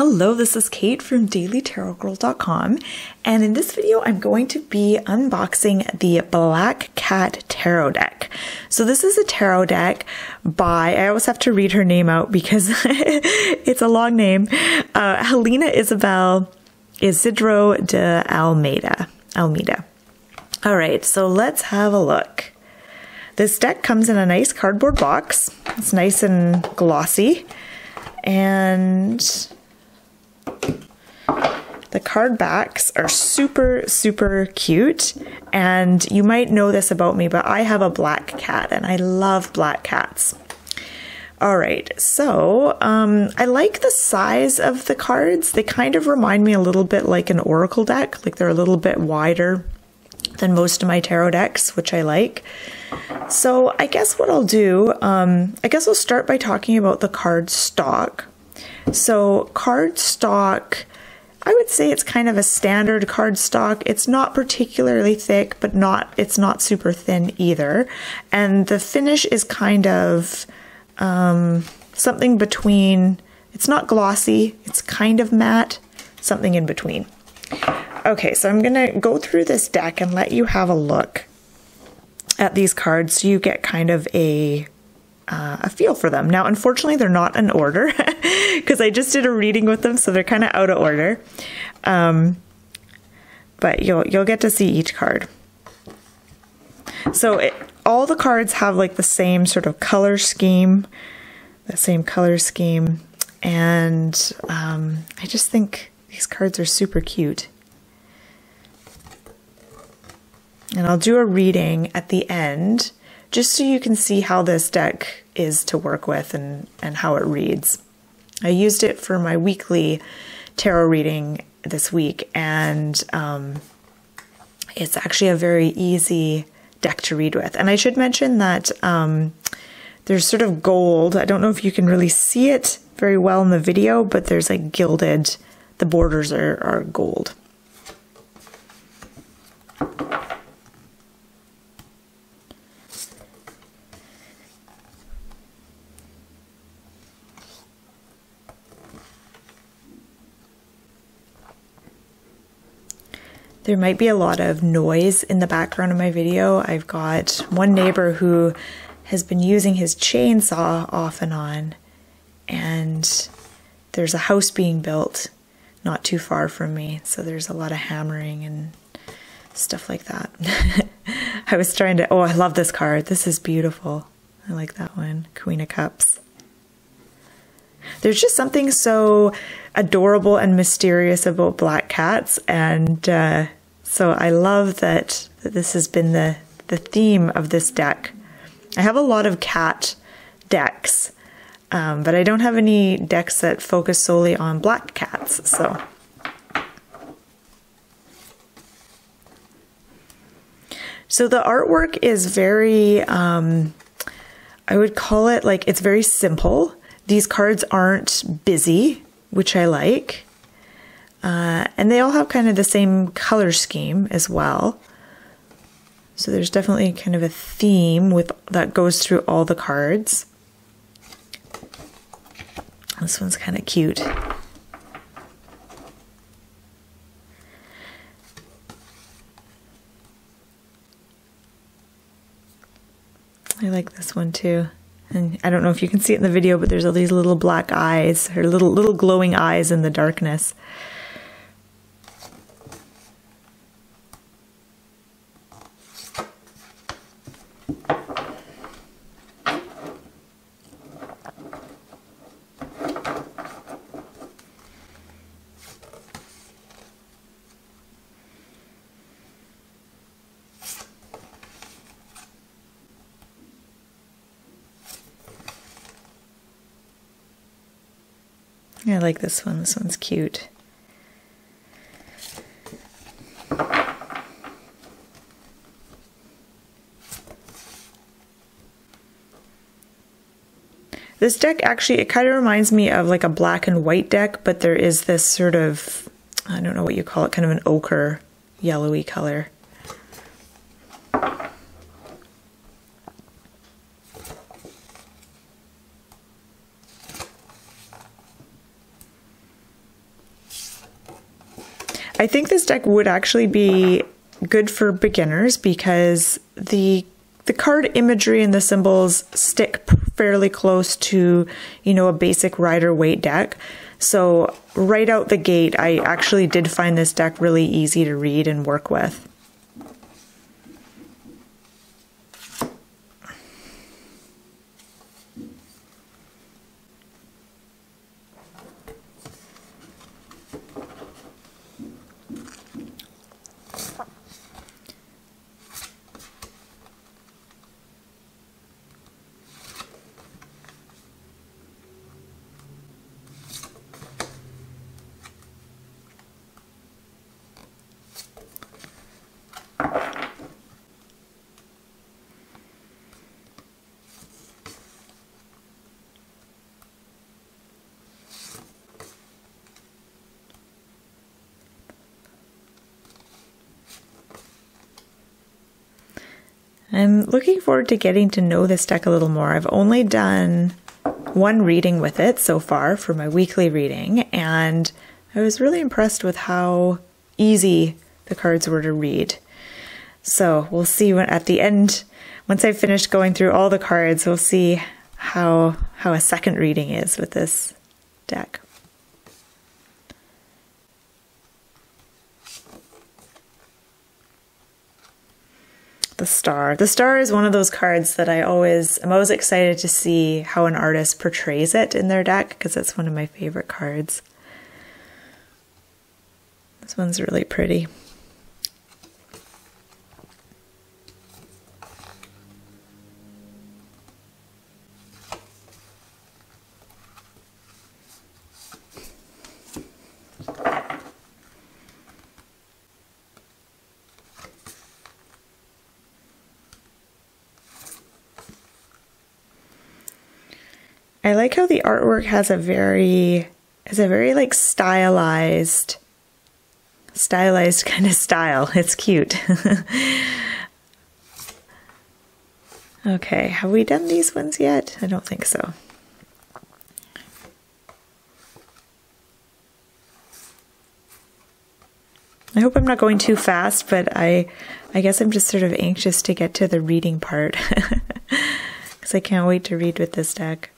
Hello, this is Kate from DailyTarotGirl.com, and in this video I'm going to be unboxing the Black Cat Tarot Deck. So this is a tarot deck by, I always have to read her name out because it's a long name, Helena Isabel Isidro de Almeida. Alright, so let's have a look. This deck comes in a nice cardboard box. It's nice and glossy, and the card backs are super cute. And you might know this about me, but I have a black cat and I love black cats. All right, so I like the size of the cards. They kind of remind me a little bit like an oracle deck, like they're a little bit wider than most of my tarot decks, which I like. So I guess what I'll do, I guess I'll start by talking about the card stock. So card stock, I would say it's kind of a standard card stock. It's not particularly thick, but it's not super thin either. And the finish is kind of something between, it's not glossy, it's kind of matte, something in between. Okay, so I'm gonna go through this deck and let you have a look at these cards so you get kind of a feel for them. Now, unfortunately, they're not in order because I just did a reading with them, so they're kind of out of order. But you'll get to see each card. So all the cards have like the same sort of color scheme, and I just think these cards are super cute. And I'll do a reading at the end, just so you can see how this deck is to work with and how it reads. I used it for my weekly tarot reading this week, and it's actually a very easy deck to read with. And I should mention that there's sort of gold. I don't know if you can really see it very well in the video, but there's like gilded, the borders are gold. There might be a lot of noise in the background of my video. I've got one neighbor who has been using his chainsaw off and on, and there's a house being built not too far from me, so there's a lot of hammering and stuff like that. I was trying to, oh, I love this card. This is beautiful. I like that one, Queen of Cups. There's just something so adorable and mysterious about black cats, and so I love that this has been the theme of this deck. I have a lot of cat decks, but I don't have any decks that focus solely on black cats, so. So the artwork is very, I would call it like, it's very simple. These cards aren't busy, which I like. And they all have kind of the same color scheme as well. So there's definitely kind of a theme that goes through all the cards. This one's kind of cute. I like this one too. And I don't know if you can see it in the video, but there's all these little black eyes, her little glowing eyes in the darkness. I like this one. This one's cute. This deck actually, it kind of reminds me of like a black and white deck, but there is this sort of, I don't know what you call it, kind of an ochre, yellowy color. I think this deck would actually be good for beginners because the card imagery and the symbols stick fairly close to, you know, a basic Rider-Waite deck. So right out the gate, I actually did find this deck really easy to read and work with. I'm looking forward to getting to know this deck a little more. I've only done one reading with it so far for my weekly reading, and I was really impressed with how easy the cards were to read. So we'll see when at the end, once I've finished going through all the cards, we'll see how a second reading is with this deck. The Star. The Star is one of those cards that I'm always excited to see how an artist portrays it in their deck because it's one of my favorite cards. This one's really pretty. I like how the artwork has a very like stylized kind of style. It's cute. Okay, have we done these ones yet? I don't think so. I hope I'm not going too fast, but I guess I'm just sort of anxious to get to the reading part because I can't wait to read with this deck.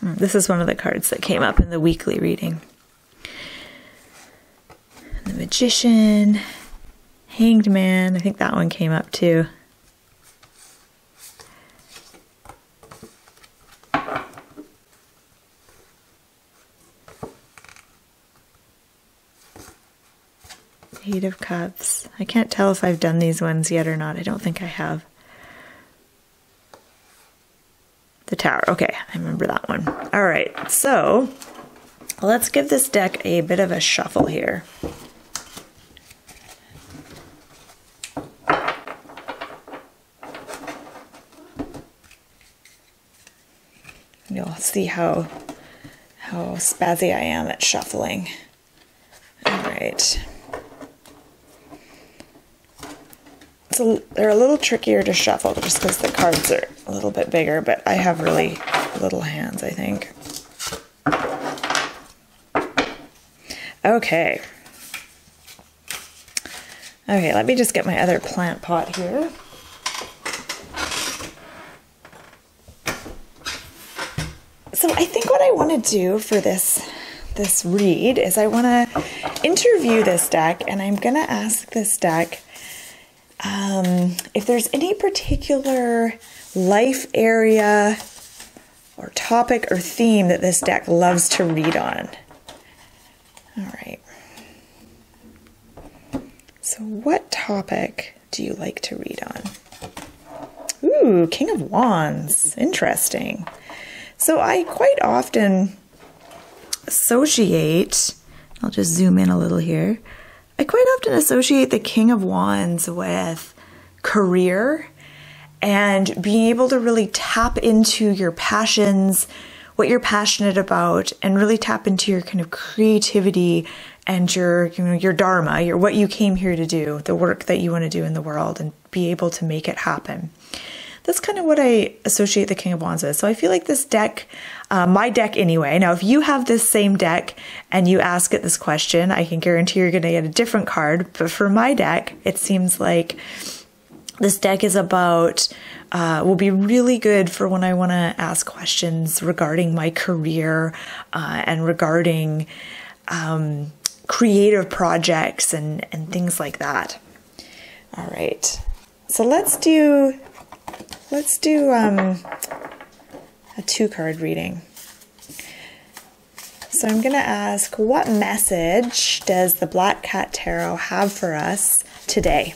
This is one of the cards that came up in the weekly reading. The Magician, Hanged Man, I think that one came up too. Eight of Cups. I can't tell if I've done these ones yet or not. I don't think I have. The Tower. Okay, I remember that one. All right, so let's give this deck a bit of a shuffle here. You'll see how spazzy I am at shuffling. All right. So they're a little trickier to shuffle just because the cards are a little bit bigger, but I have really little hands, I think. Okay. Okay, let me just get my other plant pot here. So I think what I want to do for this this read is I want to interview this deck, and I'm going to ask this deck if there's any particular life area or topic or theme that this deck loves to read on. All right. So what topic do you like to read on? Ooh, King of Wands. Interesting. So I quite often associate, I'll just zoom in a little here. I quite often associate the King of Wands with career and being able to really tap into your passions, what you're passionate about, and really tap into your kind of creativity and your, you know, your dharma, your what you came here to do, the work that you want to do in the world, and be able to make it happen. That's kind of what I associate the King of Wands with. So I feel like this deck, my deck anyway. Now, if you have this same deck and you ask it this question, I can guarantee you're going to get a different card. But for my deck, it seems like this deck is about, will be really good for when I want to ask questions regarding my career and regarding creative projects and things like that. All right. So let's do a 2-card reading. So I'm going to ask, what message does the Black Cat Tarot have for us today?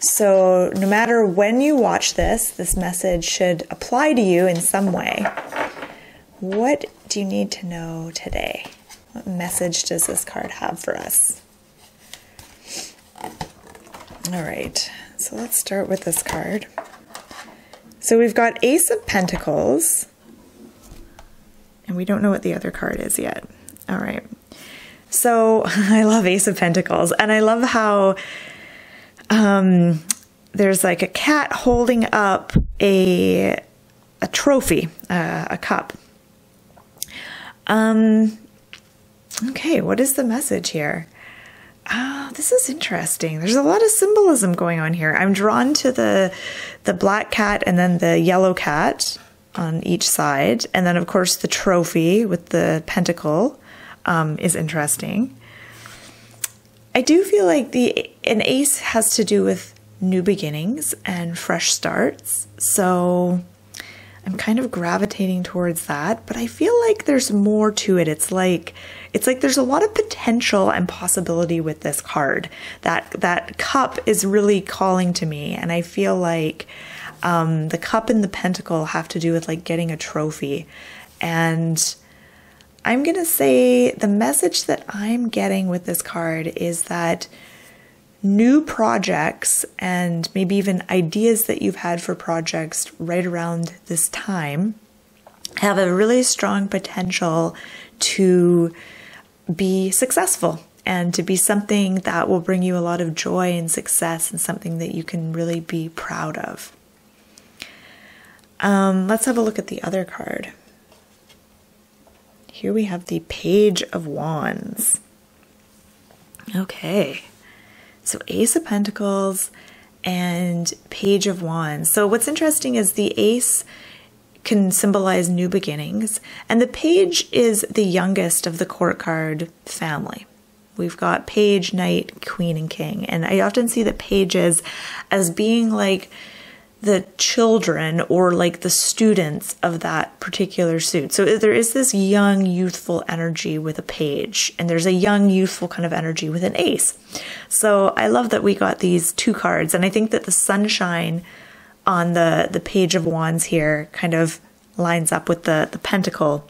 So no matter when you watch this, this message should apply to you in some way. What do you need to know today? What message does this card have for us? All right, so let's start with this card. So we've got Ace of Pentacles, and we don't know what the other card is yet. All right. So I love Ace of Pentacles, and I love how there's like a cat holding up a trophy, a cup. Okay, what is the message here? Oh, this is interesting. There's a lot of symbolism going on here. I'm drawn to the black cat and then the yellow cat on each side. And then, of course, the trophy with the pentacle is interesting. I do feel like an ace has to do with new beginnings and fresh starts. So I'm kind of gravitating towards that, but I feel like there's more to it. It's like there's a lot of potential and possibility with this card. That cup is really calling to me, and I feel like the cup and the pentacle have to do with like getting a trophy. And I'm gonna say the message that I'm getting with this card is that new projects and maybe even ideas that you've had for projects right around this time have a really strong potential to be successful and to be something that will bring you a lot of joy and success and something that you can really be proud of. Let's have a look at the other card. Here we have the Page of Wands. Okay. So Ace of Pentacles and Page of Wands. So what's interesting is the ace can symbolize new beginnings, and the page is the youngest of the court card family. We've got page, knight, queen, and king. And I often see the pages as being like the children or like the students of that particular suit. So there is this young, youthful energy with a page, and there's a young, youthful kind of energy with an ace. So I love that we got these two cards, and I think that the sunshine on the Page of Wands here kind of lines up with the pentacle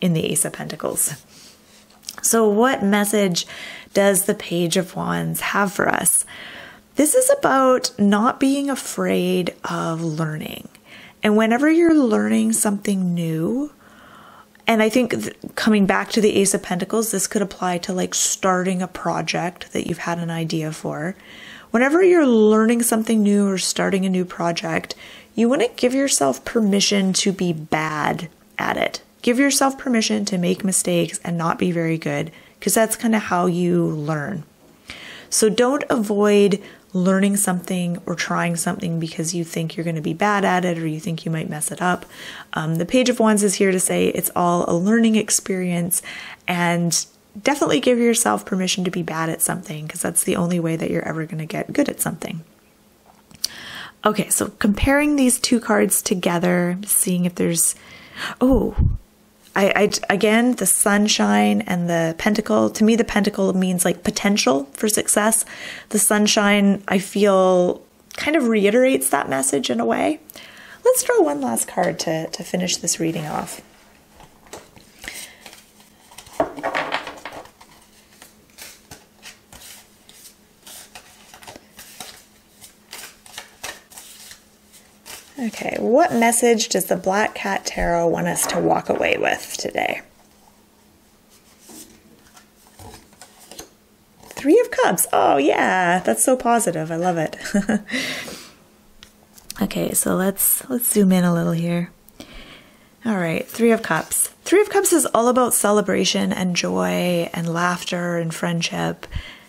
in the Ace of Pentacles. So what message does the Page of Wands have for us? This is about not being afraid of learning. And whenever you're learning something new, and I think coming back to the Ace of Pentacles, this could apply to like starting a project that you've had an idea for. Whenever you're learning something new or starting a new project, you want to give yourself permission to be bad at it. Give yourself permission to make mistakes and not be very good, because that's kind of how you learn. So don't avoid learning something or trying something because you think you're going to be bad at it or you think you might mess it up. The Page of Wands is here to say it's all a learning experience, and definitely give yourself permission to be bad at something, because that's the only way that you're ever going to get good at something. Okay, so comparing these two cards together, seeing if there's, again, the sunshine and the pentacle. To me, the pentacle means like potential for success. The sunshine, I feel, kind of reiterates that message in a way. Let's draw one last card to finish this reading off. Okay, what message does the Black Cat Tarot want us to walk away with today? Three of Cups. Oh, yeah, that's so positive. I love it. Okay, so let's zoom in a little here. All right, Three of Cups. Three of Cups is all about celebration and joy and laughter and friendship,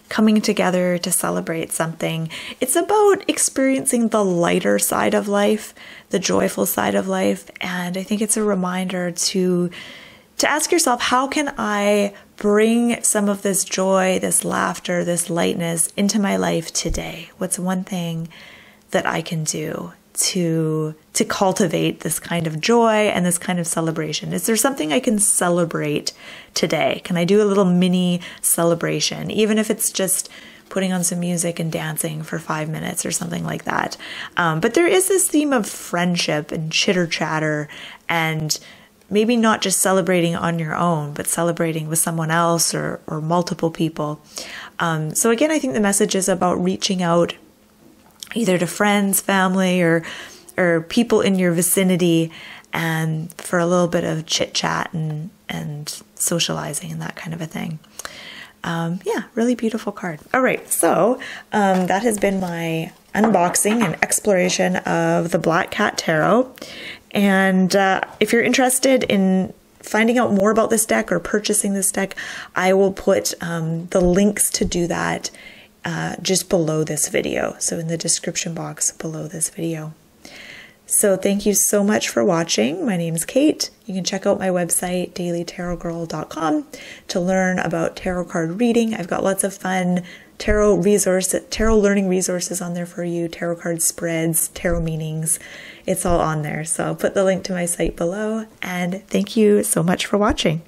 coming together to celebrate something. It's about experiencing the lighter side of life, the joyful side of life, and I think it's a reminder to ask yourself, how can I bring some of this joy, this laughter, this lightness into my life today? What's one thing that I can do to cultivate this kind of joy and this kind of celebration? Is there something I can celebrate today? Can I do a little mini celebration, even if it's just putting on some music and dancing for 5 minutes or something like that? But there is this theme of friendship and chitter chatter, and maybe not just celebrating on your own, but celebrating with someone else or multiple people. So again, I think the message is about reaching out either to friends, family, or people in your vicinity, and for a little bit of chit chat and socializing and that kind of a thing. Yeah, really beautiful card. All right, so that has been my unboxing and exploration of the Black Cat Tarot. And if you're interested in finding out more about this deck or purchasing this deck, I will put the links to do that just below this video, so in the description box below this video. So thank you so much for watching. My name's Kate. You can check out my website, DailyTarotGirl.com, to learn about tarot card reading. I've got lots of fun tarot learning resources on there for you, tarot card spreads, tarot meanings. It's all on there. So I'll put the link to my site below, and thank you so much for watching.